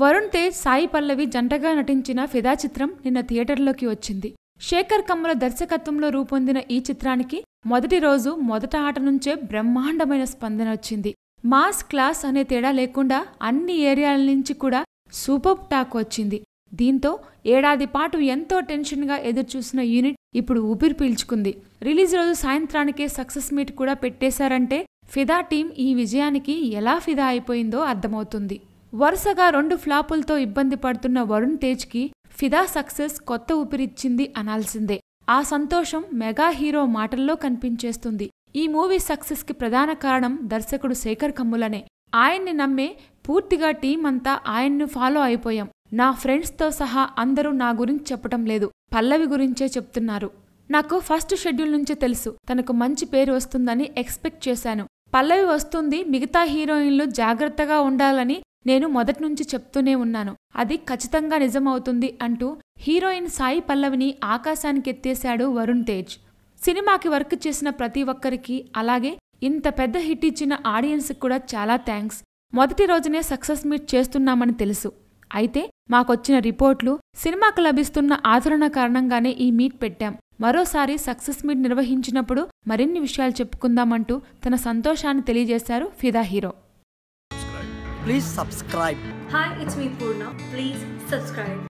వరుణ్ తేజ్, సాయి పల్లవి జంటగా నటించిన ఫిదా చిత్రం నిన్న థియేటర్లోకి వచ్చింది. శేఖర్ కమ్ముల దర్శకత్వంలో రూపొందిన ఈ చిత్రానికి మొదటి రోజు మొదట ఆట నుంచే బ్రహ్మాండమైన స్పందన వచ్చింది. మాస్, క్లాస్ అనే తేడా లేకుండా అన్ని ఏరియాల నుంచి కూడా సూపర్ టాక్ వచ్చింది. దీంతో ఏడాది పాటు ఎంతో టెన్షన్గా ఎదురుచూసిన యూనిట్ ఇప్పుడు ఊపిరి పీల్చుకుంది. రిలీజ్ రోజు సాయంత్రానికే సక్సెస్ మీట్ కూడా పెట్టేశారంటే ఫిదా టీం ఈ విజయానికి ఎలా ఫిదా అయిపోయిందో అర్థమవుతుంది. వరుసగా 2 ఫ్లాపులతో ఇబ్బంది పడుతున్న వరుణ్ తేజ్కి ఫిదా సక్సెస్ కొత్త ఊపిరిచ్చింది అనాల్సిందే. ఆ సంతోషం మెగా హీరో మాటల్లో కనిపించేస్తుంది. ఈ మూవీ సక్సెస్కి ప్రధాన కారణం దర్శకుడు శేఖర్ కమ్ములనే. ఆయన్ని నమ్మే పూర్తిగా టీం అంతా ఆయన్ను ఫాలో అయిపోయాం. నా ఫ్రెండ్స్తో సహా అందరూ నా గురించి చెప్పటం లేదు, పల్లవి గురించే చెప్తున్నారు. నాకు ఫస్ట్ షెడ్యూల్ నుంచే తెలుసు తనకు మంచి పేరు వస్తుందని ఎక్స్పెక్ట్ చేశాను. పల్లవి వస్తుంది, మిగతా హీరోయిన్లు జాగ్రత్తగా ఉండాలని నేను మొదట్నుంచి చెప్తూనే ఉన్నాను, అది ఖచ్చితంగా నిజమవుతుంది అంటూ హీరోయిన్ సాయి పల్లవిని ఆకాశానికెత్తేశాడు వరుణ్ తేజ్. సినిమాకి వర్క్ చేసిన ప్రతి ఒక్కరికి, అలాగే ఇంత పెద్ద హిట్ ఇచ్చిన ఆడియన్స్కి కూడా చాలా థ్యాంక్స్. మొదటి రోజునే సక్సెస్ మీట్ చేస్తున్నామని తెలుసు, అయితే మాకొచ్చిన రిపోర్ట్లు, సినిమాకు లభిస్తున్న ఆదరణ కారణంగానే ఈ మీట్ పెట్టాం. మరోసారి సక్సెస్ మీట్ నిర్వహించినప్పుడు మరిన్ని విషయాలు చెప్పుకుందామంటూ తన సంతోషాన్ని తెలియజేశారు Fidaa hero. Please subscribe. Hi, it's me Purna. Please subscribe.